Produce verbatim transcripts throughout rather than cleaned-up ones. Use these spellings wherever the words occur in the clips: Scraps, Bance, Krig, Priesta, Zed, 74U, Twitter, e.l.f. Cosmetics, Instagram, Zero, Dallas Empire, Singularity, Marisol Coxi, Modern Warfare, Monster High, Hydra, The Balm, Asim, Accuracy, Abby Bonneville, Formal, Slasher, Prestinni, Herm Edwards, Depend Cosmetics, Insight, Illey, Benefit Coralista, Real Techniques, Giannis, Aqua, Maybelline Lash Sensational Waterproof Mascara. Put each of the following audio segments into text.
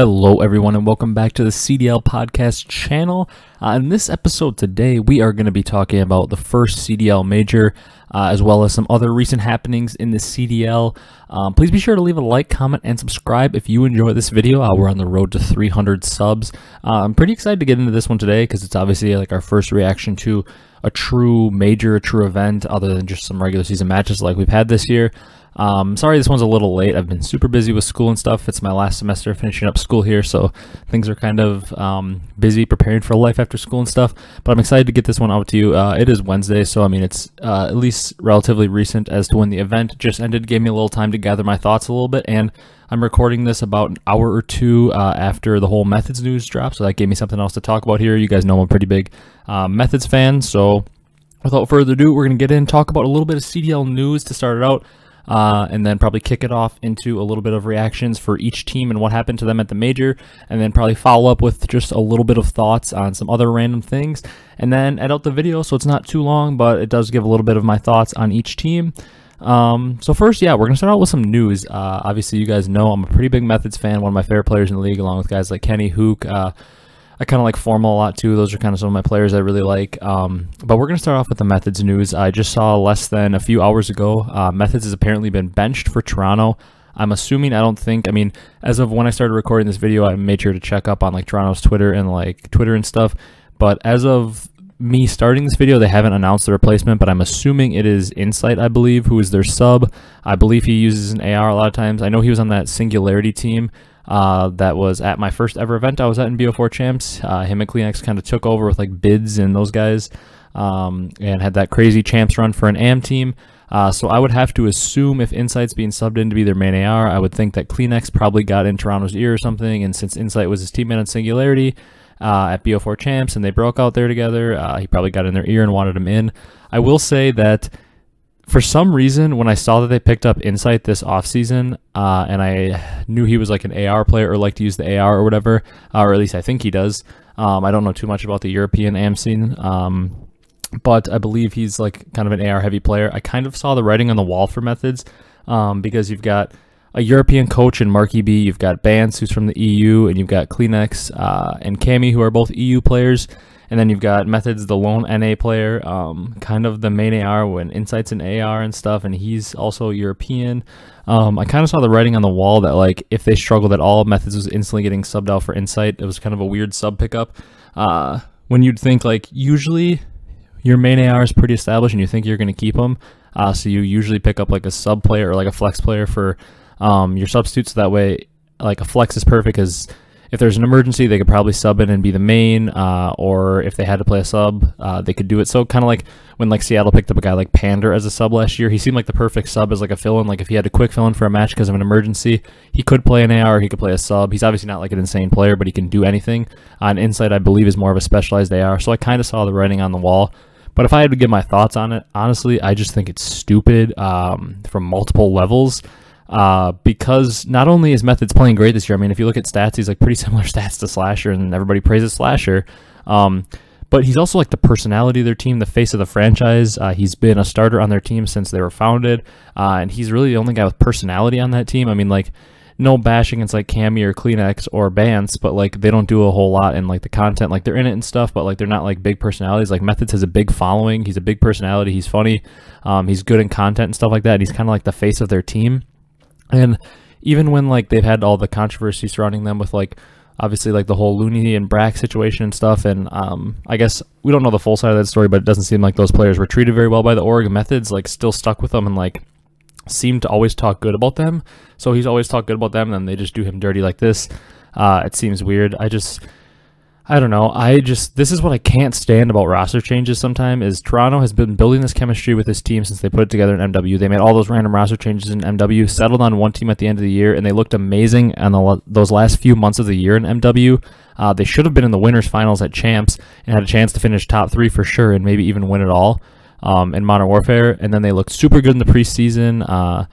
Hello everyone and welcome back to the C D L podcast channel. Uh, in this episode today, we are going to be talking about the first C D L major, uh, as well as some other recent happenings in the C D L. Um, please be sure to leave a like, comment, and subscribe if you enjoy this video. Uh, we're on the road to three hundred subs. Uh, I'm pretty excited to get into this one today because it's obviously like our first reaction to a true major, a true event, other than just some regular season matches like we've had this year. Um, sorry this one's a little late. I've been super busy with school and stuff. It's my last semester finishing up school here, so things are kind of um, busy preparing for life after school and stuff, but I'm excited to get this one out to you. Uh, it is Wednesday, so I mean it's uh, at least relatively recent as to when the event just ended. Gave me a little time to gather my thoughts a little bit, and I'm recording this about an hour or two uh, after the whole Methodz news dropped, so that gave me something else to talk about here. You guys know I'm a pretty big uh, Methodz fan, so without further ado, we're going to get in, talk about a little bit of C D L news to start it out. Uh, and then probably kick it off into a little bit of reactions for each team and what happened to them at the major, and then probably follow up with just a little bit of thoughts on some other random things, and then edit out the video so it's not too long, but it does give a little bit of my thoughts on each team. Um, so first, yeah, we're gonna start out with some news. Uh, obviously you guys know I'm a pretty big Methodz fan, one of my favorite players in the league, along with guys like Kenny, Huke. uh, I kind of like Formal a lot too. Those are kind of some of my players I really like. Um, but we're going to start off with the Methodz news. I just saw less than a few hours ago, uh, Methodz has apparently been benched for Toronto. I'm assuming, I don't think, I mean, as of when I started recording this video, I made sure to check up on like Toronto's Twitter and like Twitter and stuff. But as of me starting this video, they haven't announced the replacement, but I'm assuming it is Insight, I believe, who is their sub. I believe he uses an A R a lot of times. I know he was on that Singularity team. Uh, that was at my first ever event I was at in B O four Champs. Uh, him and Kleenex kind of took over with like Bids and those guys, um, and had that crazy Champs run for an A M team. Uh, so I would have to assume if Insight's being subbed in to be their main A R, I would think that Kleenex probably got in Toronto's ear or something, and since Insight was his teammate on Singularity uh, at B O four Champs and they broke out there together, uh, he probably got in their ear and wanted him in. I will say that for some reason, when I saw that they picked up Insight this offseason, uh, and I knew he was like an A R player or liked to use the A R or whatever, uh, or at least I think he does. Um, I don't know too much about the European A M scene, um, but I believe he's like kind of an A R heavy player. I kind of saw the writing on the wall for Methodz, um, because you've got a European coach in Marky B, you've got Bance, who's from the E U, and you've got Kleenex uh, and Cami, who are both E U players. And then you've got Methodz, the lone N A player, um, kind of the main A R when Insight's an A R and stuff, and he's also European. Um, I kind of saw the writing on the wall that, like, if they struggled at all, Methodz was instantly getting subbed out for Insight. It was kind of a weird sub pickup. Uh, when you'd think, like, usually your main A R is pretty established and you think you're going to keep them. Uh, so you usually pick up, like, a sub player or, like, a flex player for um, your substitutes. That way, like, a flex is perfect because if there's an emergency, they could probably sub in and be the main, uh, or if they had to play a sub, uh, they could do it. So kind of like when like Seattle picked up a guy like Pander as a sub last year, he seemed like the perfect sub as like a fill-in. Like if he had a quick fill-in for a match because of an emergency, he could play an A R, he could play a sub. He's obviously not like an insane player, but he can do anything. On Insight, I believe, is more of a specialized A R, so I kind of saw the writing on the wall. But if I had to give my thoughts on it, honestly, I just think it's stupid um, from multiple levels. Uh, because not only is Methodz playing great this year, I mean, if you look at stats, he's like pretty similar stats to Slasher, and everybody praises Slasher. Um, but he's also like the personality of their team, the face of the franchise. Uh, he's been a starter on their team since they were founded, uh, and he's really the only guy with personality on that team. I mean, like, no bashing, it's like Cami or Kleenex or Bance, but like they don't do a whole lot in like the content. Like they're in it and stuff, but like they're not like big personalities. Like Methodz has a big following, he's a big personality, he's funny, um, he's good in content and stuff like that. And he's kind of like the face of their team. And even when, like, they've had all the controversy surrounding them with, like, obviously, like, the whole Looney and Brack situation and stuff, and um, I guess we don't know the full side of that story, but it doesn't seem like those players were treated very well by the org. Methodz, like, still stuck with them and, like, seemed to always talk good about them. So he's always talked good about them, and they just do him dirty like this. Uh, it seems weird. I just... I don't know. I just, this is what I can't stand about roster changes sometimes, is Toronto has been building this chemistry with this team since they put it together in M W. They made all those random roster changes in M W, settled on one team at the end of the year, and they looked amazing on the, those last few months of the year in M W. Uh, they should have been in the winners finals at Champs and had a chance to finish top three for sure and maybe even win it all um, in Modern Warfare. And then they looked super good in the preseason. Uh,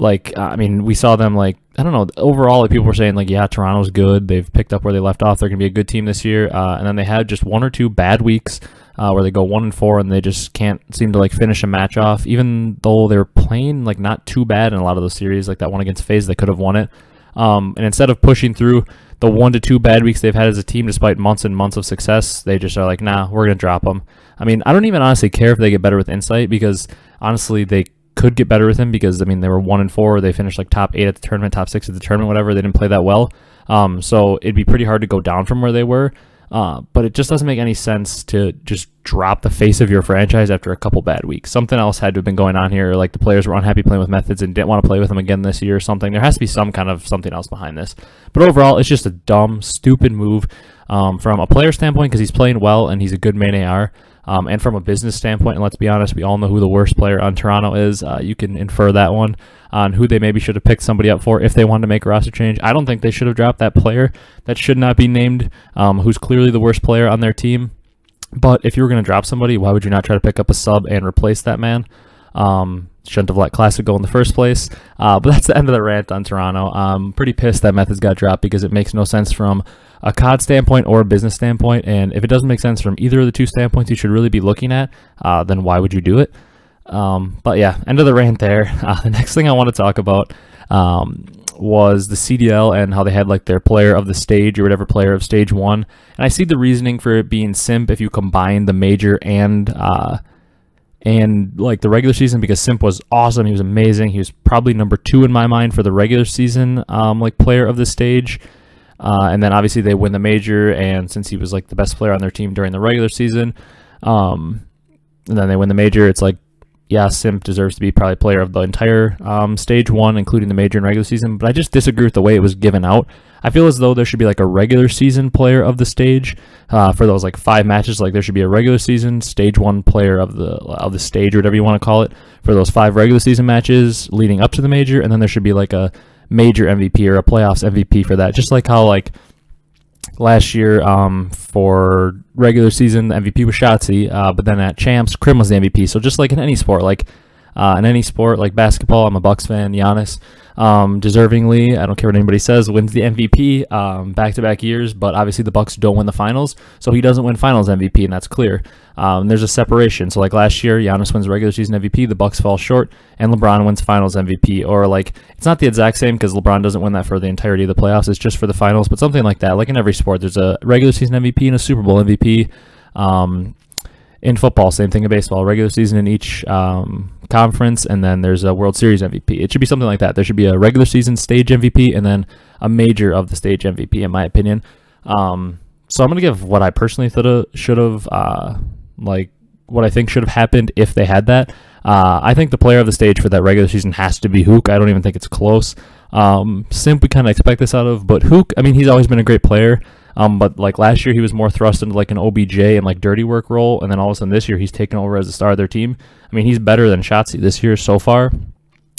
like, I mean, we saw them like, I don't know, overall, like, people were saying, like, yeah, Toronto's good. They've picked up where they left off. They're going to be a good team this year. Uh, and then they had just one or two bad weeks uh, where they go one and four, and they just can't seem to, like, finish a match off, even though they were playing, like, not too bad in a lot of those series. Like, that one against FaZe, they could have won it. Um, and instead of pushing through the one to two bad weeks they've had as a team despite months and months of success, they just are like, nah, we're going to drop them. I mean, I don't even honestly care if they get better with Insight, because honestly, they could get better with him, because, I mean, they were one and four. They finished like top eight at the tournament, top six at the tournament, whatever. They didn't play that well. Um, so it'd be pretty hard to go down from where they were. Uh, but it just doesn't make any sense to just drop the face of your franchise after a couple bad weeks. Something else had to have been going on here. Like the players were unhappy playing with Methodz and didn't want to play with him again this year or something. There has to be some kind of something else behind this. But overall, it's just a dumb, stupid move um, from a player standpoint, because he's playing well and he's a good main A R. Um, and from a business standpoint, and let's be honest, we all know who the worst player on Toronto is. Uh, you can infer that one on who they maybe should have picked somebody up for if they wanted to make a roster change. I don't think they should have dropped that player that should not be named, um, who's clearly the worst player on their team. But if you were going to drop somebody, why would you not try to pick up a sub and replace that man? Um, shouldn't have let Classic go in the first place. Uh, but that's the end of the rant on Toronto. I'm pretty pissed that Methodz got dropped, because it makes no sense from a C O D standpoint or a business standpoint, and if it doesn't make sense from either of the two standpoints you should really be looking at, uh, then why would you do it? Um, but yeah, end of the rant there. Uh, the next thing I want to talk about um, was the C D L and how they had like their player of the stage or whatever, player of stage one, and I see the reasoning for it being Simp if you combine the major and uh, and like the regular season, because Simp was awesome. He was amazing. He was probably number two in my mind for the regular season, um, like player of the stage. Uh, and then obviously they win the major, and since he was like the best player on their team during the regular season, um, and then they win the major, it's like, yeah, Simp deserves to be probably player of the entire um, stage one, including the major and regular season. But I just disagree with the way it was given out. I feel as though there should be like a regular season player of the stage uh, for those like five matches. Like there should be a regular season stage one player of the of the stage, or whatever you want to call it, for those five regular season matches leading up to the major, and then there should be like a major M V P or a playoffs M V P for that. Just like how like last year um, for regular season, the M V P was Shotzzy, uh, but then at Champs, Krim was the M V P. So just like in any sport, like uh, in any sport, like basketball, I'm a Bucks fan, Giannis, um, deservingly, I don't care what anybody says, wins the M V P um, back-to-back years, but obviously the Bucks don't win the finals, so he doesn't win finals M V P, and that's clear. Um, there's a separation. So like last year, Giannis wins regular season M V P, the Bucks fall short, and LeBron wins finals M V P. Or like, it's not the exact same because LeBron doesn't win that for the entirety of the playoffs. It's just for the finals, but something like that. Like in every sport, there's a regular season M V P and a Super Bowl M V P. Um, in football, same thing in baseball, regular season in each um, conference, and then there's a World Series M V P. It should be something like that. There should be a regular season stage M V P and then a major of the stage M V P, in my opinion. Um, so I'm going to give what I personally should have... Uh, like what I think should have happened if they had that. Uh, I think the player of the stage for that regular season has to be Huke. I don't even think it's close. Um, Simp, we kind of expect this out of, but Huke, I mean, he's always been a great player, um, but like last year he was more thrust into like an O B J and like dirty work role, and then all of a sudden this year he's taken over as a star of their team. I mean, he's better than Shotzzy this year so far,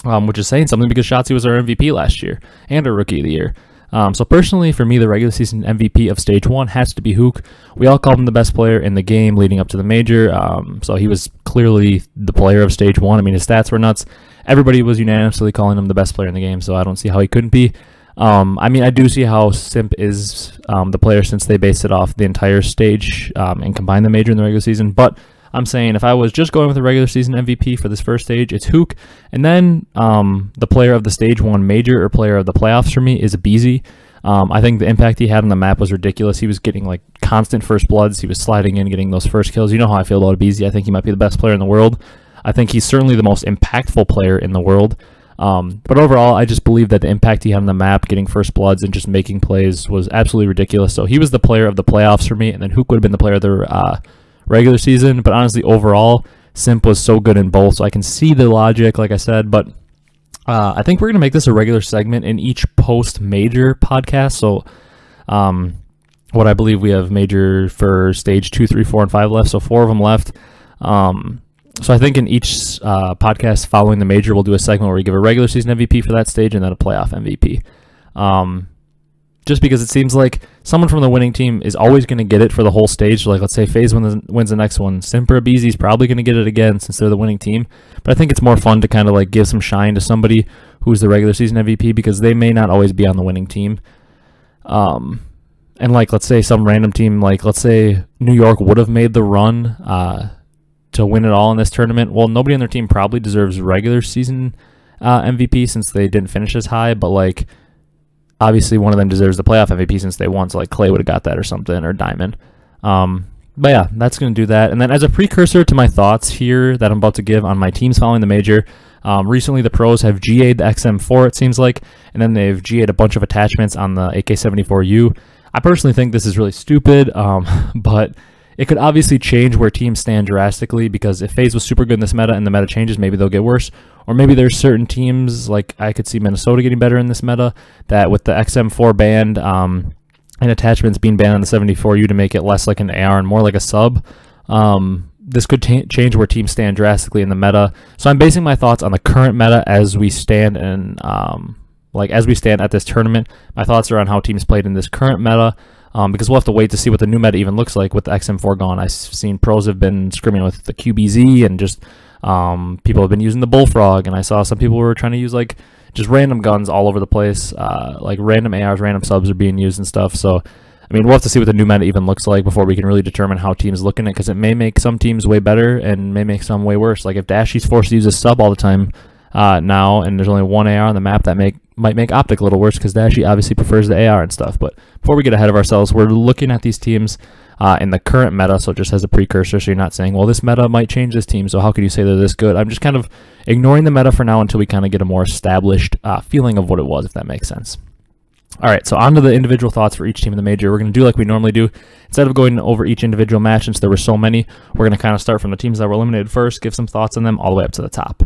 um, which is saying something because Shotzzy was our M V P last year and our Rookie of the Year. Um, so personally, for me, the regular season M V P of Stage one has to be Huke. We all called him the best player in the game leading up to the major, um, so he was clearly the player of Stage one. I mean, his stats were nuts. Everybody was unanimously calling him the best player in the game, so I don't see how he couldn't be. Um, I mean, I do see how Simp is um, the player since they based it off the entire stage um, and combined the major and the regular season, but I'm saying if I was just going with the regular season M V P for this first stage, it's Huke. And then um, the player of the stage one major or player of the playoffs for me is Abezy. Um, I think the impact he had on the map was ridiculous. He was getting like constant first bloods. He was sliding in, getting those first kills. You know how I feel about Abezy. I think he might be the best player in the world. I think he's certainly the most impactful player in the world. Um, but overall, I just believe that the impact he had on the map, getting first bloods and just making plays was absolutely ridiculous. So he was the player of the playoffs for me. And then Huke would have been the player of the uh, regular season, but honestly, overall, Simp was so good in both, so I can see the logic, like I said, but uh, I think we're going to make this a regular segment in each post-major podcast, so um, what I believe we have major for stage two, three, four, and five left, so four of them left, um, so I think in each uh, podcast following the major, we'll do a segment where we give a regular season M V P for that stage, and then a playoff M V P. Um, Just because it seems like someone from the winning team is always going to get it for the whole stage. Like, let's say FaZe wins the, wins the next one. Simp or Abezy is probably going to get it again since they're the winning team. But I think it's more fun to kind of, like, give some shine to somebody who's the regular season M V P because they may not always be on the winning team. Um, and, like, let's say some random team, like, let's say New York would have made the run uh, to win it all in this tournament. Well, nobody on their team probably deserves regular season uh, M V P since they didn't finish as high. But, like... Obviously, one of them deserves the playoff M V P since they won, so like Clay would have got that or something, or Diamond. Um, but yeah, that's going to do that. And then as a precursor to my thoughts here that I'm about to give on my teams following the major, um, recently the pros have G A'd the X M four, it seems like, and then they've G A'd a bunch of attachments on the A K seventy-four U. I personally think this is really stupid, um, but it could obviously change where teams stand drastically, because if FaZe was super good in this meta and the meta changes, maybe they'll get worse. Or maybe there's certain teams, like I could see Minnesota getting better in this meta, that with the X M four banned um, and attachments being banned on the seventy-four U to make it less like an A R and more like a sub, um, this could change where teams stand drastically in the meta. So I'm basing my thoughts on the current meta as we stand and um, like as we stand at this tournament. My thoughts are on how teams played in this current meta. Um, because we'll have to wait to see what the new meta even looks like with the X M four gone. I've seen pros have been screaming with the Q B Z, and just um, people have been using the Bullfrog, and I saw some people were trying to use like just random guns all over the place, uh, like random A Rs, random subs are being used and stuff. So, I mean, we'll have to see what the new meta even looks like before we can really determine how teams look in it, because it may make some teams way better and may make some way worse. Like if Dashy's forced to use a sub all the time uh, now, and there's only one A R on the map, that make might make Optic a little worse, because Dashy obviously prefers the A R and stuff. But before we get ahead of ourselves, we're looking at these teams uh, in the current meta, so just as a precursor, so you're not saying, well, this meta might change this team, so how could you say they're this good? I'm just kind of ignoring the meta for now until we kind of get a more established uh, feeling of what it was, if that makes sense. All right, so on to the individual thoughts for each team in the major. We're going to do like we normally do. Instead of going over each individual match, since there were so many, we're going to kind of start from the teams that were eliminated first, give some thoughts on them all the way up to the top.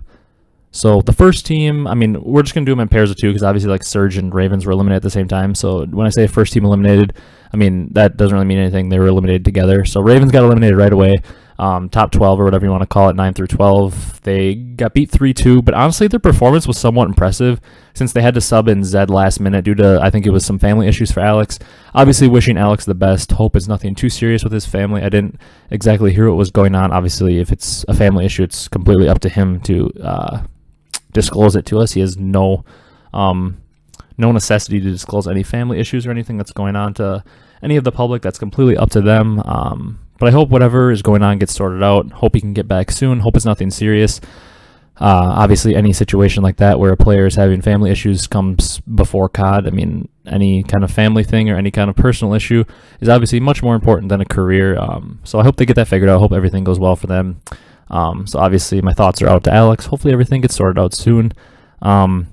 So the first team, I mean, we're just going to do them in pairs of two, because obviously like Surge and Ravens were eliminated at the same time. So when I say first team eliminated, I mean, that doesn't really mean anything. They were eliminated together. So Ravens got eliminated right away. Um, top twelve or whatever you want to call it, nine through twelve. They got beat three two, but honestly their performance was somewhat impressive since they had to sub in Zed last minute due to, I think it was some family issues for Alex. Obviously wishing Alex the best. Hope it's nothing too serious with his family. I didn't exactly hear what was going on. Obviously if it's a family issue, it's completely up to him to... Uh, disclose it to us. He has no um no necessity to disclose any family issues or anything that's going on to any of the public. That's completely up to them. Um but I hope whatever is going on gets sorted out. Hope he can get back soon. Hope it's nothing serious. Uh obviously any situation like that where a player is having family issues comes before C O D. I mean, any kind of family thing or any kind of personal issue is obviously much more important than a career. Um so I hope they get that figured out. I hope everything goes well for them. Um, so obviously my thoughts are out to Alex. Hopefully everything gets sorted out soon. Um,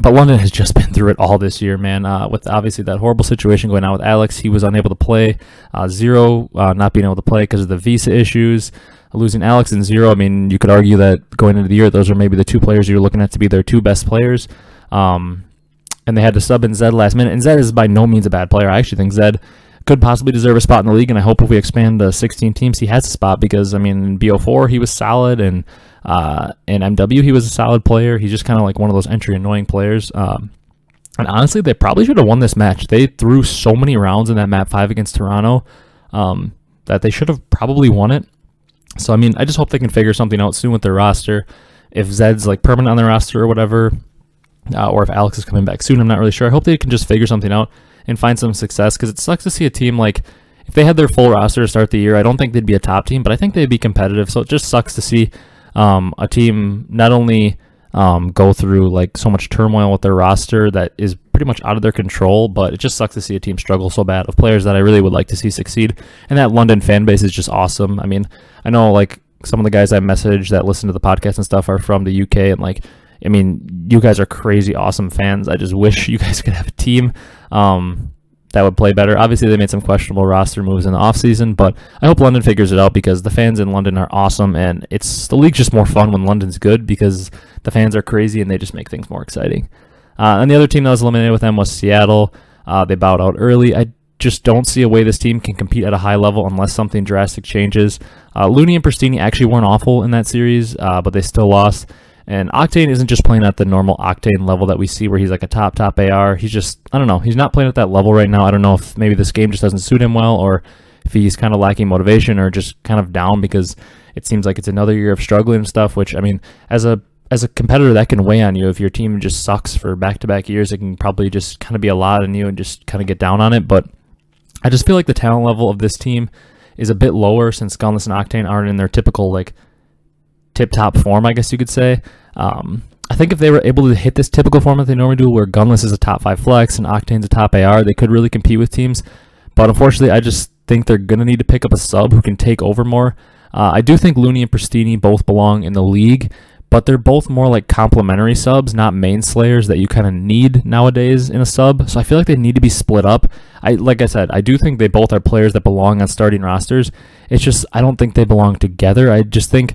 but London has just been through it all this year, man. Uh, with obviously that horrible situation going on with Alex, he was unable to play. Uh, Zero uh, not being able to play because of the visa issues. Losing Alex and Zero, I mean, you could argue that going into the year, those are maybe the two players you're looking at to be their two best players. Um, and they had to sub in Zed last minute. And Zed is by no means a bad player. I actually think Zed could possibly deserve a spot in the league, and I hope if we expand to sixteen teams, he has a spot, because I mean, in B O four he was solid, and uh, in M W he was a solid player. He's just kind of like one of those entry annoying players. Um, and honestly, they probably should have won this match. They threw so many rounds in that map five against Toronto um, that they should have probably won it. So I mean, I just hope they can figure something out soon with their roster. If Zed's like permanent on their roster or whatever, uh, or if Alex is coming back soon, I'm not really sure. I hope they can just figure something out and find some success, because it sucks to see a team like, if they had their full roster to start the year, I don't think they'd be a top team, but I think they'd be competitive. So it just sucks to see um, a team not only um, go through like so much turmoil with their roster that is pretty much out of their control, but it just sucks to see a team struggle so bad of players that I really would like to see succeed. And that London fan base is just awesome. I mean, I know like some of the guys I message that listen to the podcast and stuff are from the U K, and like, I mean, you guys are crazy awesome fans. I just wish you guys could have a team um, that would play better. Obviously, they made some questionable roster moves in the offseason, but I hope London figures it out, because the fans in London are awesome, and it's the league's just more fun when London's good, because the fans are crazy and they just make things more exciting. Uh, and the other team that was eliminated with them was Seattle. Uh, they bowed out early. I just don't see a way this team can compete at a high level unless something drastic changes. Uh, Looney and Prestinni actually weren't awful in that series, uh, but they still lost. And Octane isn't just playing at the normal Octane level that we see where he's like a top, top A R. He's just, I don't know, he's not playing at that level right now. I don't know if maybe this game just doesn't suit him well, or if he's kind of lacking motivation, or just kind of down because it seems like it's another year of struggling and stuff, which, I mean, as a as a competitor, that can weigh on you. If your team just sucks for back-to-back years, it can probably just kind of be a lot on you and just kind of get down on it. But I just feel like the talent level of this team is a bit lower, since Gunless and Octane aren't in their typical, like, tip-top form, I guess you could say. Um, I think if they were able to hit this typical format they normally do, where Gunless is a top five flex and Octane's a top A R, they could really compete with teams. But unfortunately, I just think they're going to need to pick up a sub who can take over more. Uh, I do think Looney and Prestinni both belong in the league, but they're both more like complementary subs, not main slayers that you kind of need nowadays in a sub. So I feel like they need to be split up. I Like I said, I do think they both are players that belong on starting rosters. It's just I don't think they belong together. I just think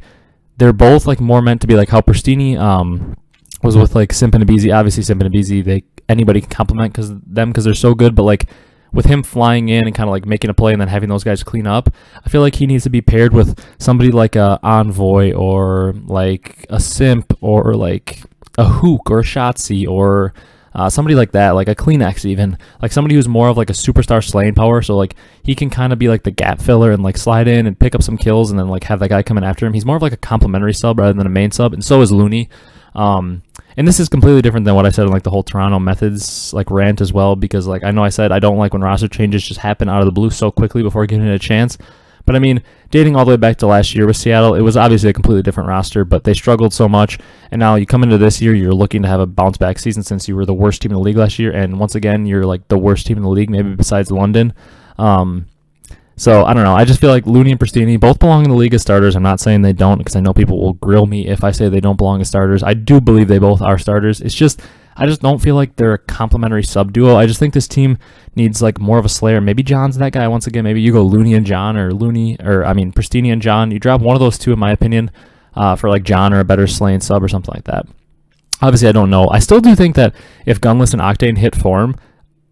they're both like more meant to be like how Prestinni um, was with like Simp and Abezy. Obviously, Simp and Abezy, they anybody can compliment cause them because they're so good, but like with him flying in and kind of like making a play and then having those guys clean up, I feel like he needs to be paired with somebody like a Envoy or like a Simp or like a Huke or a Shotzzy or uh, somebody like that, like a Kleenex even, like somebody who's more of like a superstar slaying power. So like he can kind of be like the gap filler and like slide in and pick up some kills and then like have that guy coming after him. He's more of like a complimentary sub rather than a main sub, and so is Looney. Um, and this is completely different than what I said in like the whole Toronto Methodz like rant as well, because like I know I said I don't like when roster changes just happen out of the blue so quickly before giving it a chance. But I mean, dating all the way back to last year with Seattle, it was obviously a completely different roster, but they struggled so much, and now you come into this year, you're looking to have a bounce back season since you were the worst team in the league last year, and once again you're like the worst team in the league, maybe besides London. Um, So, I don't know. I just feel like Looney and Prestinni both belong in the league as starters. I'm not saying they don't, because I know people will grill me if I say they don't belong as starters. I do believe they both are starters. It's just, I just don't feel like they're a complementary sub-duo. I just think this team needs, like, more of a slayer. Maybe John's that guy once again. Maybe you go Looney and John, or Looney, or, I mean, Prestinni and John. You drop one of those two, in my opinion, uh, for, like, John or a better slaying sub or something like that. Obviously, I don't know. I still do think that if Gunless and Octane hit form,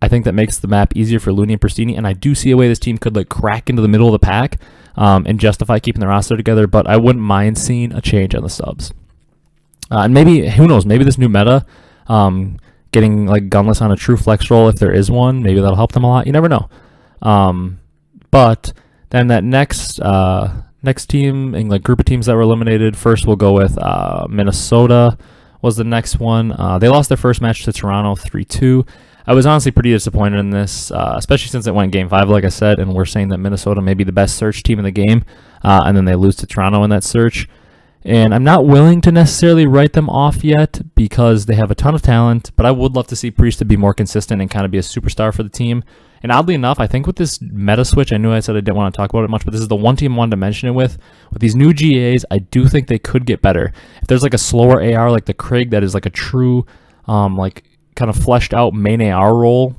I think that makes the map easier for Looney and Prestinni, and I do see a way this team could like crack into the middle of the pack um, and justify keeping the roster together, but I wouldn't mind seeing a change on the subs. Uh, and maybe, who knows, maybe this new meta, um, getting like Gunless on a true flex role, if there is one, maybe that'll help them a lot. You never know. Um, but then that next uh, next team and like group of teams that were eliminated, first we'll go with uh, Minnesota was the next one. Uh, they lost their first match to Toronto three two. I was honestly pretty disappointed in this, uh, especially since it went game five, like I said, and we're saying that Minnesota may be the best search team in the game, uh, and then they lose to Toronto in that search. And I'm not willing to necessarily write them off yet because they have a ton of talent, but I would love to see Priest to be more consistent and kind of be a superstar for the team. And oddly enough, I think with this meta switch, I knew I said I didn't want to talk about it much, but this is the one team I wanted to mention it with. With these new G As, I do think they could get better. If there's like a slower A R like the Krig that is like a true, um, like, kind of fleshed out main A R role,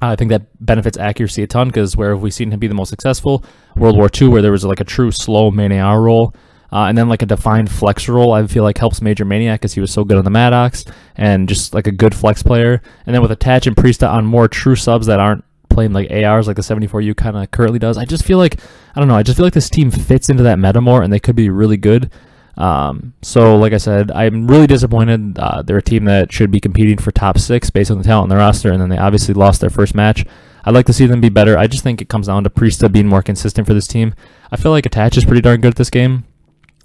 uh, I think that benefits accuracy a ton, because where have we seen him be the most successful? World War Two, where there was like a true slow main A R role, uh, and then like a defined flex role I feel like helps Major Maniac because he was so good on the Maddox and just like a good flex player. And then with Attach and Priesta on more true subs that aren't playing like A Rs like the seventy-four U kind of currently does, I just feel like, I don't know, I just feel like this team fits into that meta more and they could be really good. Um, so like I said, I'm really disappointed. Uh, they're a team that should be competing for top six based on the talent in the roster, and then they obviously lost their first match. I'd like to see them be better. I just think it comes down to Priesta being more consistent for this team. I feel like Attach is pretty darn good at this game,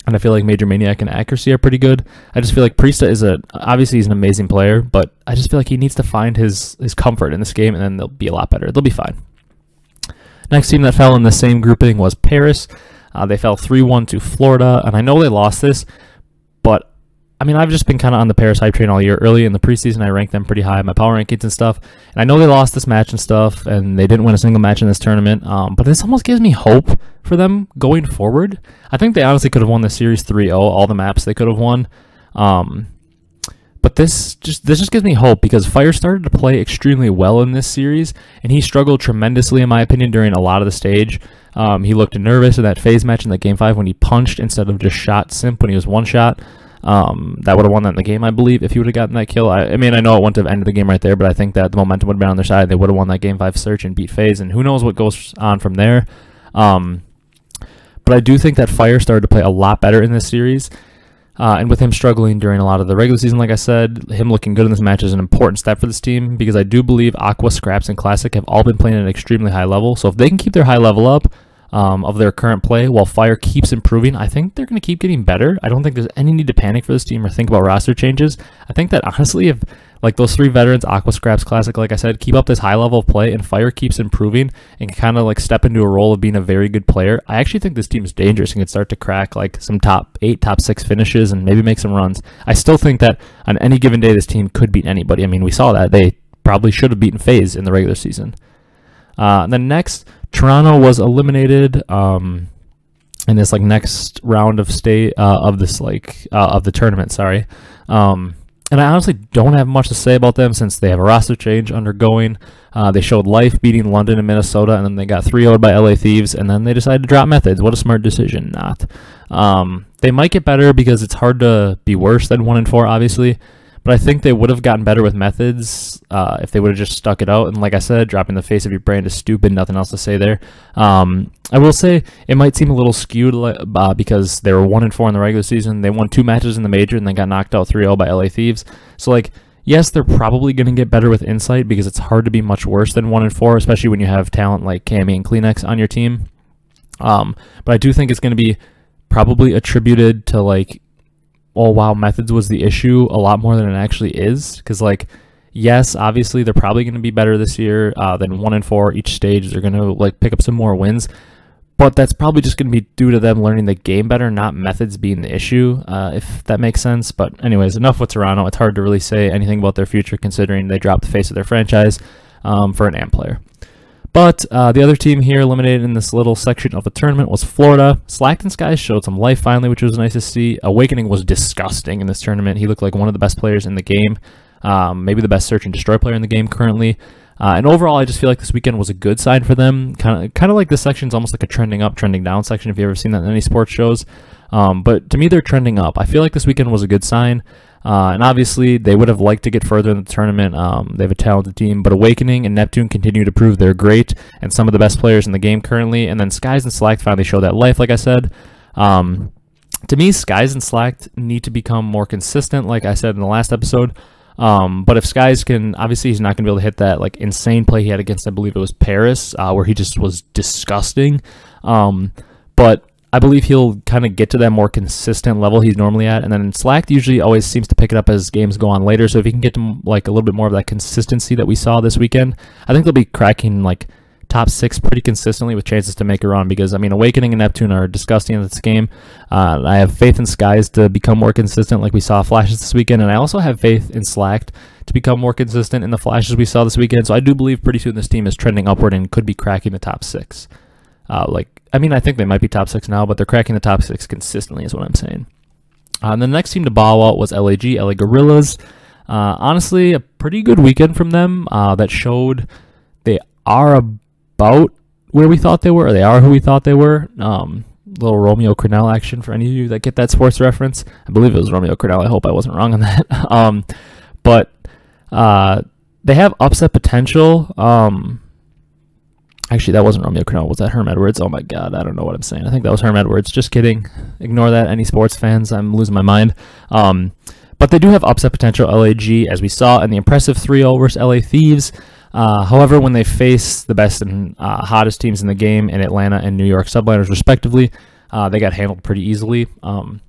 and I feel like Major Maniac and Accuracy are pretty good. I just feel like Priesta is a, obviously he's an amazing player, but I just feel like he needs to find his, his comfort in this game, and then they'll be a lot better. They'll be fine. Next team that fell in the same grouping was Paris. Uh, they fell three one to Florida, and I know they lost this, but, I mean, I've just been kind of on the Paris hype train all year. Early in the preseason, I ranked them pretty high in my power rankings and stuff, and I know they lost this match and stuff, and they didn't win a single match in this tournament, um, but this almost gives me hope for them going forward. I think they honestly could have won the series three oh, all the maps they could have won, um, but this just this just gives me hope, because Fire started to play extremely well in this series, and he struggled tremendously, in my opinion, during a lot of the stage. Um, he looked nervous in that FaZe match in that game five when he punched instead of just shot Simp when he was one shot. Um, that would have won that in the game, I believe, if he would have gotten that kill. I, I mean, I know it wouldn't have ended the game right there, but I think that the momentum would have been on their side. They would have won that game five search and beat FaZe, and who knows what goes on from there. Um, but I do think that Fire started to play a lot better in this series. Uh, and with him struggling during a lot of the regular season, like I said, him looking good in this match is an important step for this team, because I do believe Aqua, Scraps, and Classic have all been playing at an extremely high level. So if they can keep their high level up um, of their current play while Fire keeps improving, I think they're going to keep getting better. I don't think there's any need to panic for this team or think about roster changes. I think that honestly, if Like those three veterans, Aqua Scraps, Classic, like I said, keep up this high level of play, and Fire keeps improving and kind of like step into a role of being a very good player. I actually think this team is dangerous and can start to crack like some top eight, top six finishes and maybe make some runs. I still think that on any given day, this team could beat anybody. I mean, we saw that. They probably should have beaten FaZe in the regular season. Uh, then next, Toronto was eliminated um, in this like next round of state uh, of this like uh, of the tournament. Sorry. Um, And I honestly don't have much to say about them since they have a roster change undergoing. Uh, they showed life beating London and Minnesota, and then they got three oh'd by L A Thieves, and then they decided to drop Methodz. What a smart decision, not. Um, they might get better because it's hard to be worse than one and four, obviously. But I think they would have gotten better with Methodz uh, if they would have just stuck it out. And like I said, dropping the face of your brand is stupid. Nothing else to say there. Um, I will say it might seem a little skewed uh, because they were one and four in the regular season. They won two matches in the major and then got knocked out three oh by L A Thieves. So like, yes, they're probably going to get better with Insight because it's hard to be much worse than one and four, especially when you have talent like Cami and Kleenex on your team. Um, but I do think it's going to be probably attributed to like, oh wow, Methodz was the issue a lot more than it actually is, because like, yes, obviously they're probably going to be better this year uh, than one and four each stage. They're going to like pick up some more wins, but that's probably just going to be due to them learning the game better, not Methodz being the issue, uh, if that makes sense. But anyways, enough with Toronto. It's hard to really say anything about their future considering they dropped the face of their franchise um, for an A M P player. But uh, the other team here eliminated in this little section of the tournament was Florida. Slacked and Skies showed some life finally, which was nice to see. Awakening was disgusting in this tournament. He looked like one of the best players in the game, um, maybe the best search and destroy player in the game currently. Uh, and overall, I just feel like this weekend was a good sign for them. Kind of kind of like this section's almost like a trending up, trending down section if you've ever seen that in any sports shows. Um, but to me, they're trending up. I feel like this weekend was a good sign. Uh, and obviously, they would have liked to get further in the tournament. Um, they have a talented team, but Awakening and Neptune continue to prove they're great and some of the best players in the game currently. And then Skies and Slacked finally show that life, like I said. Um, to me, Skies and Slacked need to become more consistent, like I said in the last episode. Um, but if Skies can, obviously he's not going to be able to hit that like insane play he had against, I believe it was Paris, uh, where he just was disgusting. Um, but I believe he'll kind of get to that more consistent level he's normally at. And then Slacked usually always seems to pick it up as games go on later. So if he can get to like a little bit more of that consistency that we saw this weekend, I think they'll be cracking like top six pretty consistently with chances to make a run, because I mean Awakening and Neptune are disgusting in this game. Uh, I have faith in Skies to become more consistent like we saw flashes this weekend, and I also have faith in Slacked to become more consistent in the flashes we saw this weekend. So I do believe pretty soon this team is trending upward and could be cracking the top six. Uh, like I mean I think they might be top six now, but they're cracking the top six consistently is what I'm saying. Uh, and the next team to bow out was L A G, L A Gorillas. Uh, honestly, a pretty good weekend from them uh, that showed they are a about where we thought they were, or they are who we thought they were. Um, little Romeo Crennel action for any of you that get that sports reference. I believe it was Romeo Crennel. I hope I wasn't wrong on that. um, but uh, they have upset potential. Um, actually, that wasn't Romeo Crennel. Was that Herm Edwards? Oh my God, I don't know what I'm saying. I think that was Herm Edwards. Just kidding. Ignore that, any sports fans. I'm losing my mind. Um, but they do have upset potential, L A G, as we saw in the impressive three oh versus L A Thieves. Uh, however, when they face the best and uh, hottest teams in the game in Atlanta and New York Subliners, respectively, uh, they got handled pretty easily. Um,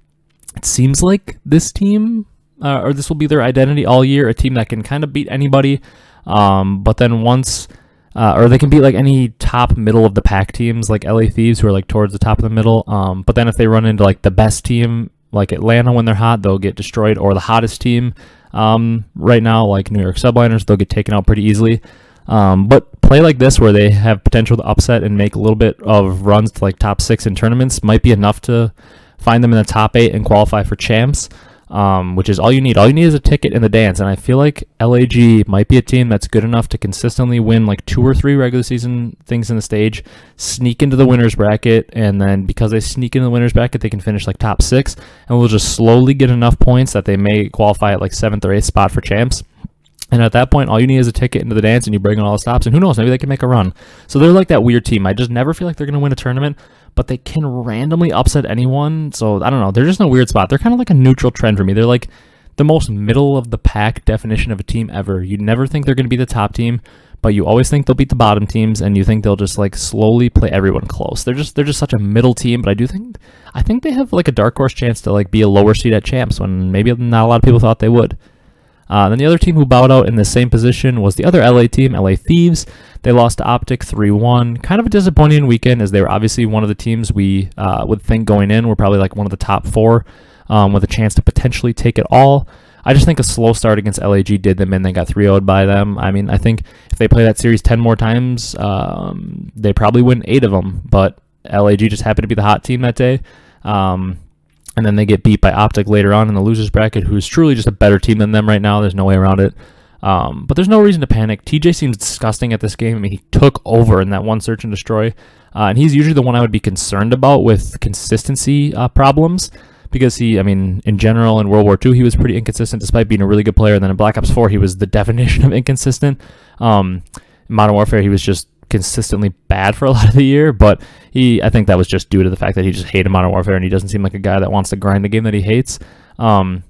it seems like this team, uh, or this will be their identity all year, a team that can kind of beat anybody, um, but then once, uh, or they can beat like any top middle of the pack teams like L A Thieves, who are like towards the top of the middle, um, but then if they run into like the best team like Atlanta when they're hot, they'll get destroyed, or the hottest team um right now like New York Subliners, they'll get taken out pretty easily. Um but play like this where they have potential to upset and make a little bit of runs to like top six in tournaments might be enough to find them in the top eight and qualify for champs, um which is all you need. All you need is a ticket in the dance, and I feel like L A G might be a team that's good enough to consistently win like two or three regular season things in the stage, sneak into the winner's bracket, and then because they sneak into the winner's bracket, they can finish like top six, and we'll just slowly get enough points that they may qualify at like seventh or eighth spot for champs. And at that point, all you need is a ticket into the dance, and you bring on all the stops, and who knows, maybe they can make a run. So they're like that weird team. I just never feel like they're going to win a tournament, but they can randomly upset anyone. So I don't know. They're just in a weird spot. They're kind of like a neutral trend for me. They're like the most middle of the pack definition of a team ever. You never think they're going to be the top team, but you always think they'll beat the bottom teams, and you think they'll just like slowly play everyone close. They're just they're just such a middle team, but I do think I think they have like a dark horse chance to like be a lower seed at champs when maybe not a lot of people thought they would. Uh, then the other team who bowed out in the same position was the other L A team, L A Thieves. They lost to Optic three one. Kind of a disappointing weekend, as they were obviously one of the teams we uh, would think going in were probably like one of the top four um, with a chance to potentially take it all. I just think a slow start against L A G did them in. They got three oh'd by them. I mean, I think if they play that series ten more times, um, they probably win eight of them. But L A G just happened to be the hot team that day. Um, and then they get beat by Optic later on in the loser's bracket, who's truly just a better team than them right now. There's no way around it. Um, but there's no reason to panic. T J seems disgusting at this game. I mean, he took over in that one search and destroy. Uh, and he's usually the one I would be concerned about with consistency uh, problems. Because he, I mean, in general, in World War Two, he was pretty inconsistent despite being a really good player. And then in Black Ops four, he was the definition of inconsistent. Um, in Modern Warfare, he was just consistently bad for a lot of the year. But he, I think that was just due to the fact that he just hated Modern Warfare, and he doesn't seem like a guy that wants to grind the game that he hates. Um,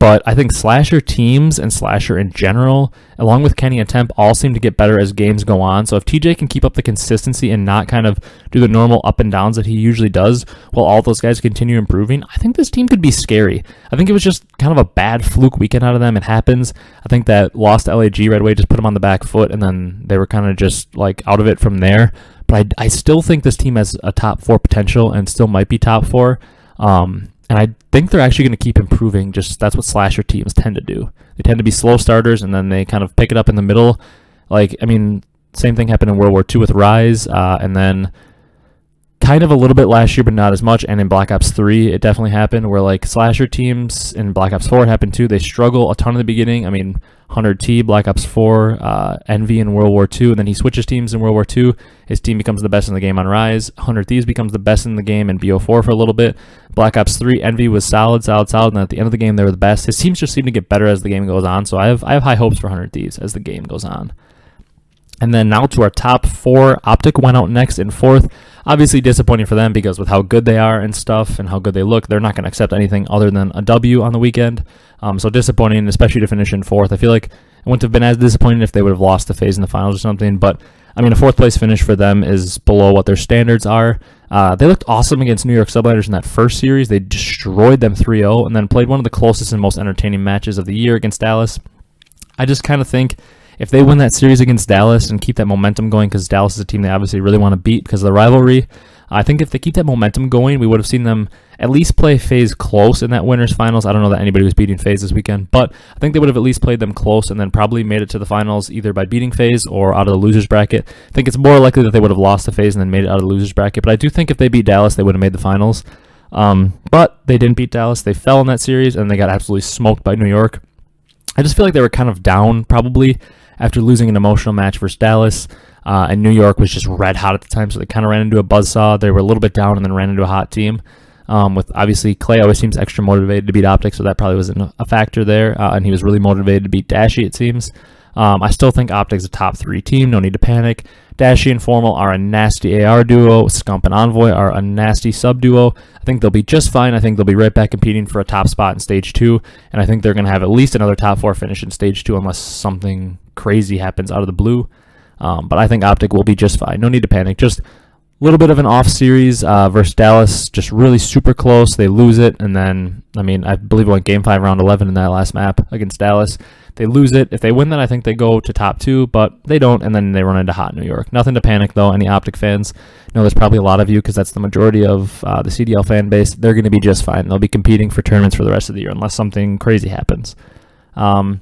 but I think Slasher teams and Slasher in general, along with Kenny and Temp, all seem to get better as games go on. So if T J can keep up the consistency and not kind of do the normal up and downs that he usually does while all those guys continue improving, I think this team could be scary. I think it was just kind of a bad fluke weekend out of them. It happens. I think that loss to L A G right away just put them on the back foot, and then they were kind of just like out of it from there. But I, I still think this team has a top four potential and still might be top four. Um, and I think they're actually going to keep improving. Just that's what Slasher teams tend to do. They tend to be slow starters, and then they kind of pick it up in the middle. Like, I mean, same thing happened in World War Two with Rise, uh, and then kind of a little bit last year, but not as much. And in Black Ops three, it definitely happened where, like, Slasher teams in Black Ops four, it happened too. They struggle a ton in the beginning. I mean, one hundred T, Black Ops four, uh, Envy in World War Two, and then he switches teams in World War Two. His team becomes the best in the game on Rise. one hundred Thieves becomes the best in the game in B O four for a little bit. Black Ops three, Envy was solid, solid, solid, and then at the end of the game, they were the best. His teams just seem to get better as the game goes on, so I have, I have high hopes for one hundred Thieves as the game goes on. And then now to our top four. Optic went out next in fourth. Obviously disappointing for them, because with how good they are and stuff and how good they look, they're not going to accept anything other than a W on the weekend. Um, so disappointing, especially to finish in fourth. I feel like it wouldn't have been as disappointing if they would have lost the FaZe in the finals or something. But, I mean, a fourth-place finish for them is below what their standards are. Uh, they looked awesome against New York Subliners in that first series. They destroyed them three oh and then played one of the closest and most entertaining matches of the year against Dallas. I just kind of think, if they win that series against Dallas and keep that momentum going, because Dallas is a team they obviously really want to beat because of the rivalry, I think if they keep that momentum going, we would have seen them at least play FaZe close in that winner's finals. I don't know that anybody was beating FaZe this weekend, but I think they would have at least played them close and then probably made it to the finals either by beating FaZe or out of the loser's bracket. I think it's more likely that they would have lost to FaZe and then made it out of the loser's bracket, but I do think if they beat Dallas, they would have made the finals. Um, but they didn't beat Dallas. They fell in that series, and they got absolutely smoked by New York. I just feel like they were kind of down probably after losing an emotional match versus Dallas, uh, and New York was just red hot at the time, so they kind of ran into a buzzsaw. They were a little bit down and then ran into a hot team. Um, with obviously, Clay always seems extra motivated to beat Optic, so that probably wasn't a factor there, uh, and he was really motivated to beat Dashy, it seems. Um, I still think Optic's a top three team, no need to panic. Dashy and Formal are a nasty A R duo. Scump and Envoy are a nasty sub-duo. I think they'll be just fine. I think they'll be right back competing for a top spot in Stage two, and I think they're going to have at least another top four finish in Stage two unless something crazy happens out of the blue. Um, but I think Optic will be just fine. No need to panic. Just a little bit of an off series uh, versus Dallas, just really super close. They lose it, and then, I mean, I believe it went Game five, Round eleven in that last map against Dallas. They lose it. If they win that, I think they go to top two, but they don't, and then they run into hot New York. Nothing to panic, though. Any Optic fans, you know, there's probably a lot of you, because that's the majority of uh, the C D L fan base. They're going to be just fine. They'll be competing for tournaments for the rest of the year unless something crazy happens. Um,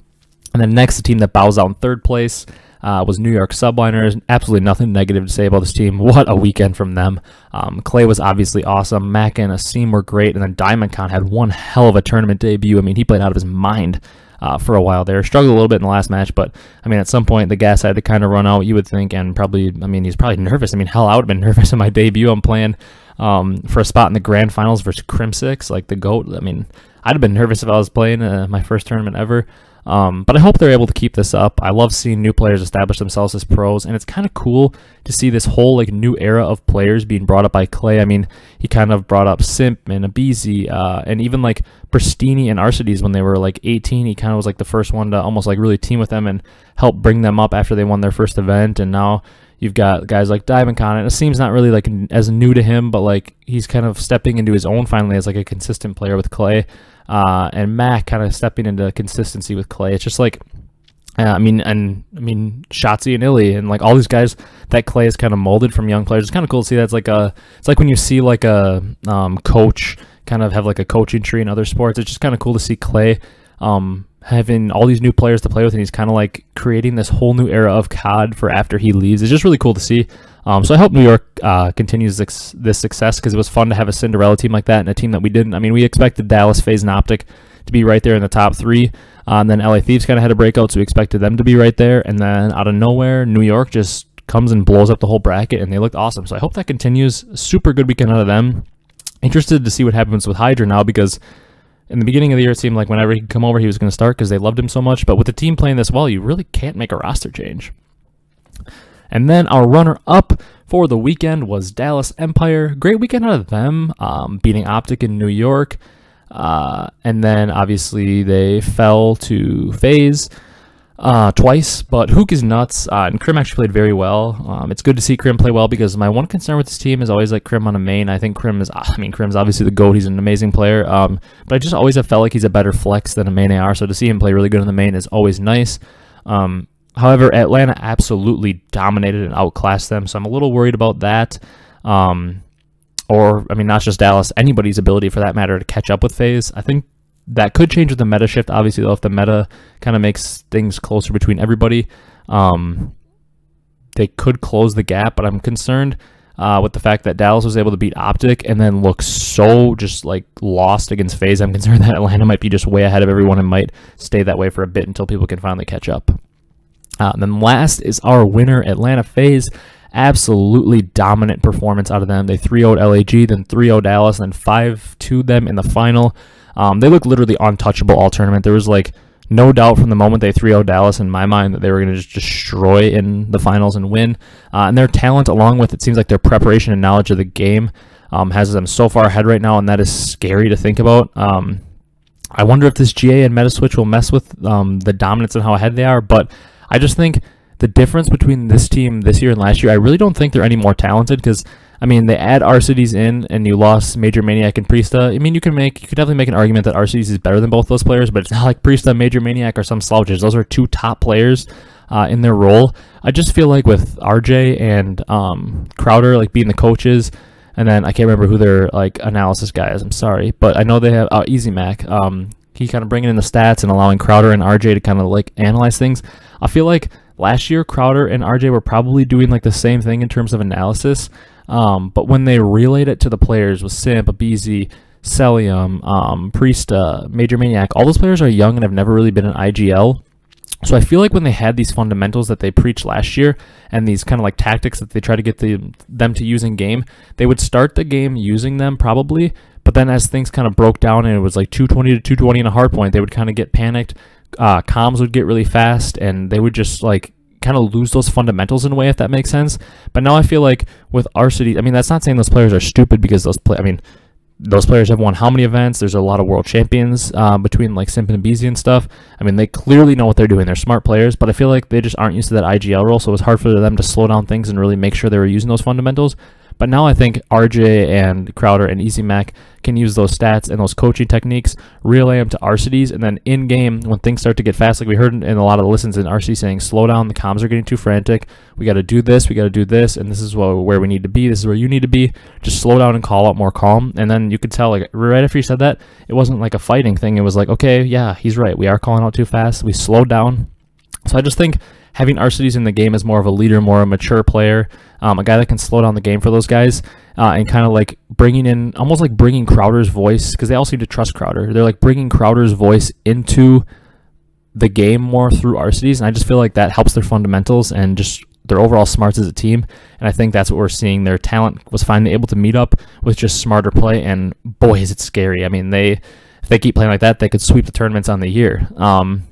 and then next, the team that bows out in third place uh, was New York Subliners. Absolutely nothing negative to say about this team. What a weekend from them. Um, Clay was obviously awesome. Mac and Asim were great, and then Diamond Con had one hell of a tournament debut. I mean, he played out of his mind. Uh, for a while there. Struggled a little bit in the last match, but I mean, at some point, the gas had to kind of run out, you would think, and probably, I mean, he's probably nervous. I mean, hell, I would have been nervous in my debut. I'm playing um, for a spot in the grand finals versus Krim six, like the GOAT. I mean, I'd have been nervous if I was playing uh, my first tournament ever, um, but I hope they're able to keep this up. I love seeing new players establish themselves as pros, and it's kind of cool to see this whole, like, new era of players being brought up by Clay. I mean, he kind of brought up Simp and Abezy, uh, and even, like, Prestinni and Arcitys when they were like eighteen. He kind of was like the first one to almost like really team with them and help bring them up after they won their first event. And now you've got guys like Diamond Con, and it seems not really like as new to him, but like he's kind of stepping into his own finally as like a consistent player with Clay. uh, and Mac kind of stepping into consistency with Clay. It's just like, uh, I mean, and I mean, Shotzzy and Illy and like all these guys that Clay has kind of molded from young players. It's kind of cool to see. That's like a, it's like when you see like a um, coach kind of have like a coaching tree in other sports. It's just kind of cool to see Clay um, having all these new players to play with, and he's kind of like creating this whole new era of C O D for after he leaves. It's just really cool to see. Um, so I hope New York uh, continues this, this success, because it was fun to have a Cinderella team like that and a team that we didn't. I mean, we expected Dallas, FaZe, and Optic to be right there in the top three. Uh, and then L A Thieves kind of had a breakout, so we expected them to be right there. And then out of nowhere, New York just comes and blows up the whole bracket, and they looked awesome. So I hope that continues. Super good weekend out of them. Interested to see what happens with Hydra now, because in the beginning of the year, it seemed like whenever he could come over, he was going to start because they loved him so much. But with the team playing this well, you really can't make a roster change. And then our runner-up for the weekend was Dallas Empire. Great weekend out of them, um, beating Optic in New York. Uh, and then, obviously, they fell to FaZe uh, twice. But Huke is nuts, uh, and Krim actually played very well. Um, it's good to see Krim play well, because my one concern with this team is always, like, Krim on a main. I think Krim is, I mean, Krim's obviously the GOAT. He's an amazing player. Um, but I just always have felt like he's a better flex than a main A R, so to see him play really good on the main is always nice. Um... However, Atlanta absolutely dominated and outclassed them, so I'm a little worried about that. Um, or, I mean, not just Dallas, anybody's ability for that matter to catch up with FaZe. I think that could change with the meta shift, obviously, though, if the meta kind of makes things closer between everybody. Um, they could close the gap, but I'm concerned uh, with the fact that Dallas was able to beat Optic and then look so just, like, lost against FaZe. I'm concerned that Atlanta might be just way ahead of everyone and might stay that way for a bit until people can finally catch up. Uh, and then last is our winner, Atlanta FaZe. Absolutely dominant performance out of them. They three oh'd L A G, then three oh'd Dallas, and then five two'd them in the final. Um, they looked literally untouchable all tournament. There was like no doubt from the moment they three oh'd Dallas in my mind that they were going to just destroy in the finals and win. Uh, and their talent, along with it seems like their preparation and knowledge of the game, um, has them so far ahead right now, and that is scary to think about. Um, I wonder if this G A and meta switch will mess with um, the dominance and how ahead they are, but I just think the difference between this team this year and last year, I really don't think they're any more talented, because, I mean, they add Arcitys in, and you lost Major Maniac and Priesta. I mean, you can make you could definitely make an argument that Arcitys is better than both those players, but it's not like Priesta and Major Maniac are some slouches. Those are two top players uh, in their role. I just feel like with R J and um, Crowder, like, being the coaches, and then I can't remember who their, like, analysis guy is. I'm sorry, but I know they have uh, Easy Mac. Um, he kind of bringing in the stats and allowing Crowder and R J to kind of, like, analyze things. I feel like last year Crowder and R J were probably doing like the same thing in terms of analysis, um, but when they relayed it to the players with Simp, Abezy, Celium, um, Priesta, Major Maniac, all those players are young and have never really been in I G L. So I feel like when they had these fundamentals that they preached last year and these kind of like tactics that they try to get the, them to use in game, they would start the game using them probably, but then as things kind of broke down and it was like two twenty to two twenty in a hard point, they would kind of get panicked. Uh, comms would get really fast, and they would just like kind of lose those fundamentals in a way, if that makes sense. But now I feel like with Arcity, I mean, that's not saying those players are stupid, because those play, I mean, those players have won how many events? There's a lot of world champions uh, between like Simp and Abezy and stuff. I mean, they clearly know what they're doing. They're smart players, but I feel like they just aren't used to that I G L role, so it was hard for them to slow down things and really make sure they were using those fundamentals. But now I think R J and Crowder and Easy Mac can use those stats and those coaching techniques, relay them to Arcitys, and then in-game, when things start to get fast, like we heard in a lot of the listens in R C saying, slow down, the comms are getting too frantic, we got to do this, we got to do this, and this is where we need to be, this is where you need to be, just slow down and call out more calm. And then you could tell, like right after you said that, it wasn't like a fighting thing, it was like, okay, yeah, he's right, we are calling out too fast, we slowed down. So I just think having Arcitys in the game is more of a leader, more a mature player, um, a guy that can slow down the game for those guys, uh, and kind of like bringing in, almost like bringing Crowder's voice, because they all seem to trust Crowder. They're like bringing Crowder's voice into the game more through Arcitys, and I just feel like that helps their fundamentals and just their overall smarts as a team, and I think that's what we're seeing. Their talent was finally able to meet up with just smarter play, and boy, is it scary. I mean, they if they keep playing like that, they could sweep the tournaments on the year. Um...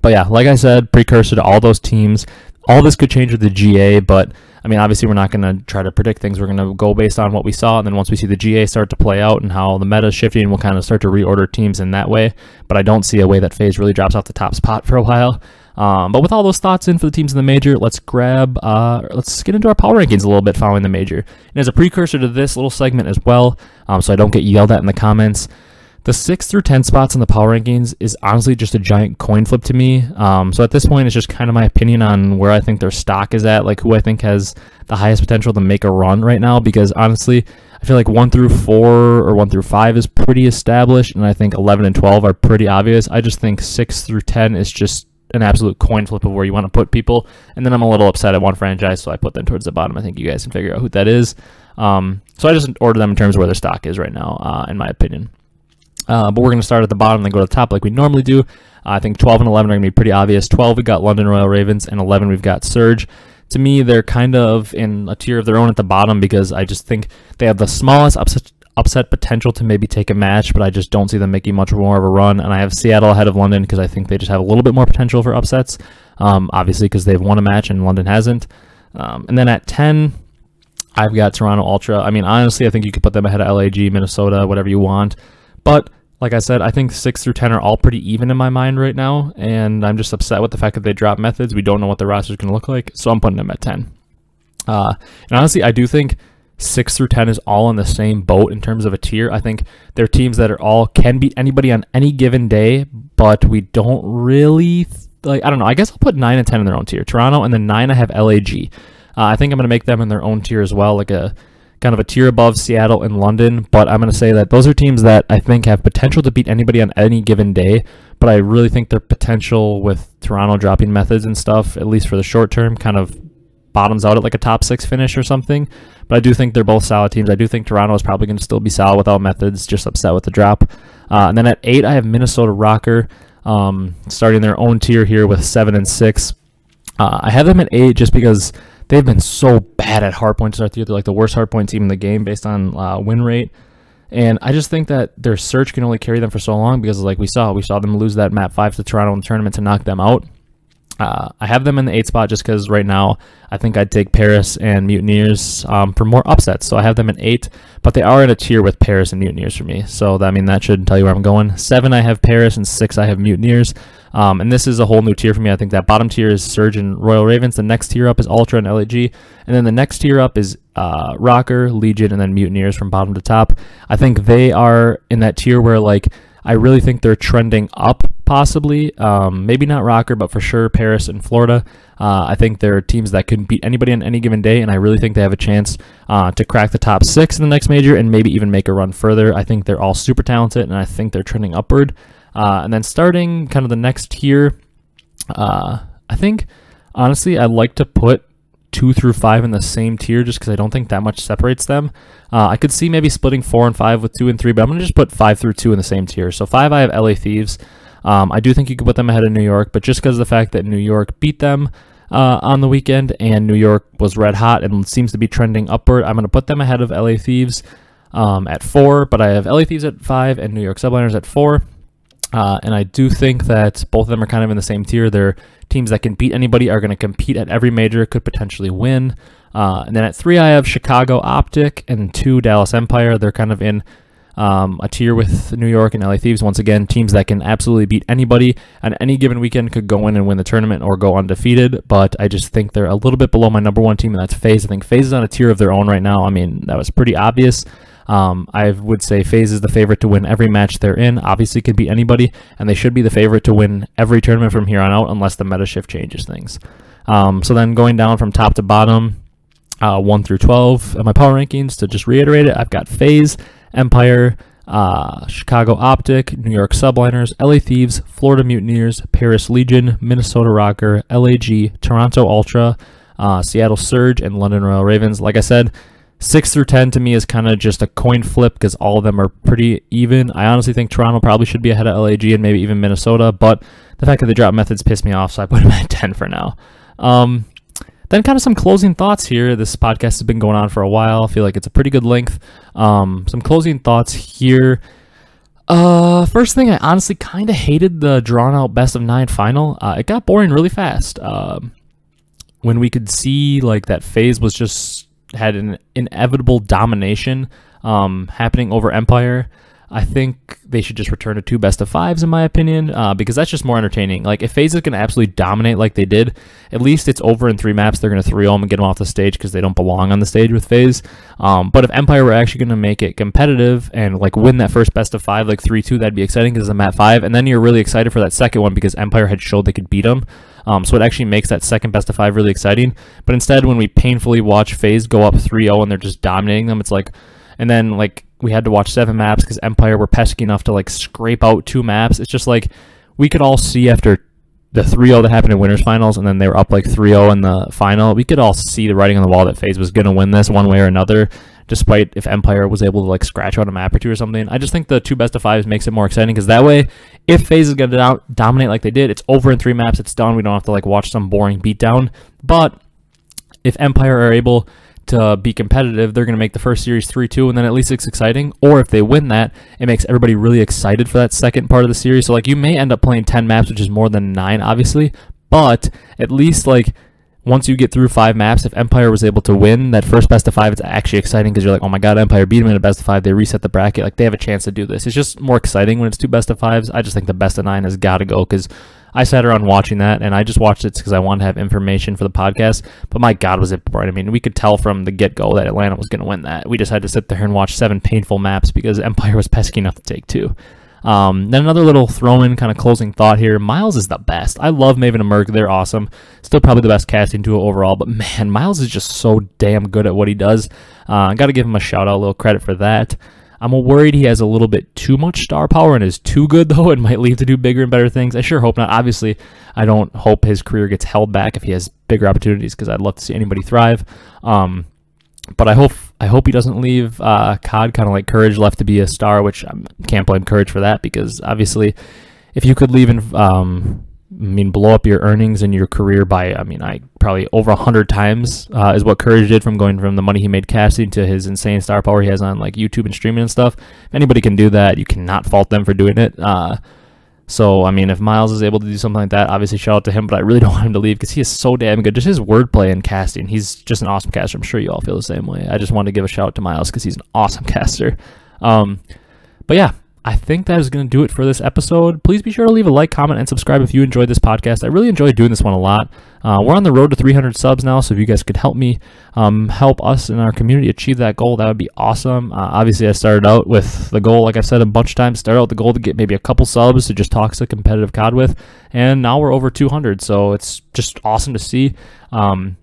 But yeah, like I said, precursor to all those teams. All this could change with the G A, but I mean, obviously we're not going to try to predict things. We're going to go based on what we saw, and then once we see the G A start to play out and how the meta is shifting, we'll kind of start to reorder teams in that way. But I don't see a way that FaZe really drops off the top spot for a while. Um, but with all those thoughts in for the teams in the major, let's grab, uh, let's get into our power rankings a little bit following the major. And as a precursor to this little segment as well, um, so I don't get yelled at in the comments, The six through ten spots in the power rankings is honestly just a giant coin flip to me. Um, so at this point, it's just kind of my opinion on where I think their stock is at, like who I think has the highest potential to make a run right now, because honestly, I feel like one through four or one through five is pretty established, and I think eleven and twelve are pretty obvious. I just think six through ten is just an absolute coin flip of where you want to put people, and then I'm a little upset at one franchise, so I put them towards the bottom. I think you guys can figure out who that is. Um, so I just order them in terms of where their stock is right now, uh, in my opinion. Uh, but we're going to start at the bottom and then go to the top like we normally do. Uh, I think twelve and eleven are going to be pretty obvious. twelve, we got London Royal Ravens, and eleven, we've got Surge. To me, they're kind of in a tier of their own at the bottom because I just think they have the smallest upset, upset potential to maybe take a match, but I just don't see them making much more of a run. And I have Seattle ahead of London because I think they just have a little bit more potential for upsets, um, obviously because they've won a match and London hasn't. Um, and then at ten, I've got Toronto Ultra. I mean, honestly, I think you could put them ahead of L A G, Minnesota, whatever you want. But like I said, I think six through ten are all pretty even in my mind right now, and I'm just upset with the fact that they dropped Methodz. We don't know what the roster is going to look like, so I'm putting them at ten. Uh, and honestly, I do think six through ten is all in the same boat in terms of a tier. I think they're teams that are all can beat anybody on any given day, but we don't really, like, I don't know. I guess I'll put nine and ten in their own tier. Toronto, and then nine I have L A G. Uh, I think I'm going to make them in their own tier as well, like a kind of a tier above Seattle and London, but I'm going to say that those are teams that I think have potential to beat anybody on any given day, but I really think their potential with Toronto dropping Methodz and stuff, at least for the short term, kind of bottoms out at like a top six finish or something. But I do think they're both solid teams. I do think Toronto is probably going to still be solid without Methodz, just upset with the drop. Uh, and then at eight, I have Minnesota Rocker, um, starting their own tier here with seven and six. Uh, I have them at eight just because they've been so bad at hard points to start the year. They're like the worst hard point team in the game based on uh, win rate. And I just think that their search can only carry them for so long because, like we saw, we saw them lose that map five to Toronto in the tournament to knock them out. Uh, I have them in the eighth spot just because right now I think I'd take Paris and Mutineers um, for more upsets. So I have them in eight, but they are in a tier with Paris and Mutineers for me. So, that, I mean, that should tell you where I'm going. seven, I have Paris, and six, I have Mutineers. Um, and this is a whole new tier for me. I think that bottom tier is Surge and Royal Ravens. The next tier up is Ultra and L A G. And then the next tier up is uh, Rocker, Legion, and then Mutineers from bottom to top. I think they are in that tier where, like, I really think they're trending up, possibly. Um, maybe not Rocker, but for sure Paris and Florida. Uh, I think they're teams that can beat anybody on any given day, and I really think they have a chance uh, to crack the top six in the next major and maybe even make a run further. I think they're all super talented, and I think they're trending upward. Uh, and then starting kind of the next tier, uh, I think, honestly, I like to put two through five in the same tier just because I don't think that much separates them. Uh, I could see maybe splitting four and five with two and three, but I'm going to just put five through two in the same tier. So five, I have L A Thieves. Um, I do think you could put them ahead of New York, but just because of the fact that New York beat them uh, on the weekend and New York was red hot and seems to be trending upward, I'm going to put them ahead of L A Thieves um, at four, but I have L A Thieves at five and New York Subliners at four. Uh, and I do think that both of them are kind of in the same tier. They're teams that can beat anybody, are going to compete at every major, could potentially win. Uh, and then at three, I have Chicago Optic, and two, Dallas Empire. They're kind of in um, a tier with New York and L A Thieves. Once again, teams that can absolutely beat anybody on any given weekend, could go in and win the tournament or go undefeated. But I just think they're a little bit below my number one team, and that's FaZe. I think FaZe is on a tier of their own right now. I mean, that was pretty obvious. Um, I would say FaZe is the favorite to win every match they're in. Obviously, could be anybody, and they should be the favorite to win every tournament from here on out, unless the meta shift changes things. Um, so then going down from top to bottom, uh, one through twelve of my power rankings, to just reiterate it, I've got FaZe, Empire, uh, Chicago Optic, New York Subliners, L A Thieves, Florida Mutineers, Paris Legion, Minnesota Rocker, L A G, Toronto Ultra, uh, Seattle Surge, and London Royal Ravens. Like I said, six through ten to me is kind of just a coin flip because all of them are pretty even. I honestly think Toronto probably should be ahead of L A G and maybe even Minnesota, but the fact that they dropped Methodz pissed me off, so I put them at ten for now. Um, then kind of some closing thoughts here. This podcast has been going on for a while. I feel like it's a pretty good length. Um, some closing thoughts here. Uh, first thing, I honestly kind of hated the drawn-out best of nine final. Uh, it got boring really fast. Uh, when we could see like that FaZe was just had an inevitable domination um, happening over Empire. I think they should just return to two best of fives, in my opinion, uh, because that's just more entertaining. Like, if FaZe is going to absolutely dominate like they did, at least it's over in three maps. They're going to three oh them and get them off the stage because they don't belong on the stage with FaZe. Um, but if Empire were actually going to make it competitive and, like, win that first best of five, like three two, that'd be exciting because it's a map five. And then you're really excited for that second one because Empire had showed they could beat them. Um, so it actually makes that second best of five really exciting. But instead, when we painfully watch FaZe go up three oh and they're just dominating them, it's like, and then, like, we had to watch seven maps because Empire were pesky enough to, like, scrape out two maps. It's just, like, we could all see after the three oh that happened in Winners Finals, and then they were up, like, three oh in the final. We could all see the writing on the wall that FaZe was going to win this one way or another, despite if Empire was able to, like, scratch out a map or two or something. I just think the two best of fives makes it more exciting because that way, if FaZe is going to dominate like they did, it's over in three maps, it's done. We don't have to, like, watch some boring beatdown. But if Empire are able to be competitive, they're going to make the first series three two, and then at least it's exciting. Or if they win that, it makes everybody really excited for that second part of the series. So, like, you may end up playing ten maps, which is more than nine, obviously, but at least, like, once you get through five maps, if Empire was able to win that first best of five, it's actually exciting because you're like, oh my god, Empire beat them in a best of five, they reset the bracket, like, they have a chance to do this. It's just more exciting when it's two best of fives. I just think the best of nine has got to go because I sat around watching that, and I just watched it because I wanted to have information for the podcast, but my god, was it boring. I mean, we could tell from the get-go that Atlanta was going to win that. We just had to sit there and watch seven painful maps because Empire was pesky enough to take two. Um, then another little throw-in kind of closing thought here. Miles is the best. I love Maven and Merc. They're awesome. Still probably the best casting duo overall, but man, Miles is just so damn good at what he does. Uh, got to give him a shout-out, a little credit for that. I'm worried he has a little bit too much star power and is too good, though, and might leave to do bigger and better things. I sure hope not. Obviously, I don't hope his career gets held back if he has bigger opportunities because I'd love to see anybody thrive. Um, but I hope I hope he doesn't leave uh, C O D kind of like Courage left to be a star, which I can't blame Courage for that because, obviously, if you could leave and, um, I mean, blow up your earnings and your career by, I mean, I probably over a hundred times uh, is what Courage did, from going from the money he made casting to his insane star power he has on, like, YouTube and streaming and stuff. If anybody can do that, you cannot fault them for doing it. Uh, so, I mean, if Miles is able to do something like that, obviously shout out to him, but I really don't want him to leave because he is so damn good. Just his wordplay and casting, he's just an awesome caster. I'm sure you all feel the same way. I just wanted to give a shout out to Miles because he's an awesome caster. Um, but yeah. I think that is going to do it for this episode. Please be sure to leave a like, comment, and subscribe if you enjoyed this podcast. I really enjoyed doing this one a lot. Uh, we're on the road to three hundred subs now, so if you guys could help me, um, help us and our community achieve that goal, that would be awesome. Uh, obviously, I started out with the goal, like I've said a bunch of times, started out the goal to get maybe a couple subs to just talk to competitive C O D with, and now we're over two hundred, so it's just awesome to see. Um,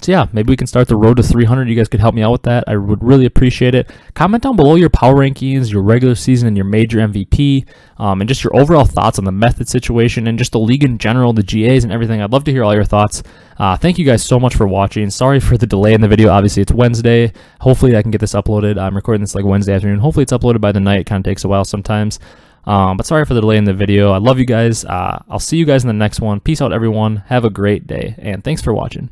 So yeah, maybe we can start the road to three hundred. You guys could help me out with that. I would really appreciate it. Comment down below your power rankings, your regular season, and your major M V P, um, and just your overall thoughts on the Methodz situation and just the league in general, the G As and everything. I'd love to hear all your thoughts. Uh, thank you guys so much for watching. Sorry for the delay in the video. Obviously, it's Wednesday. Hopefully, I can get this uploaded. I'm recording this like Wednesday afternoon. Hopefully, it's uploaded by the night. It kind of takes a while sometimes. Um, but sorry for the delay in the video. I love you guys. Uh, I'll see you guys in the next one. Peace out, everyone. Have a great day, and thanks for watching.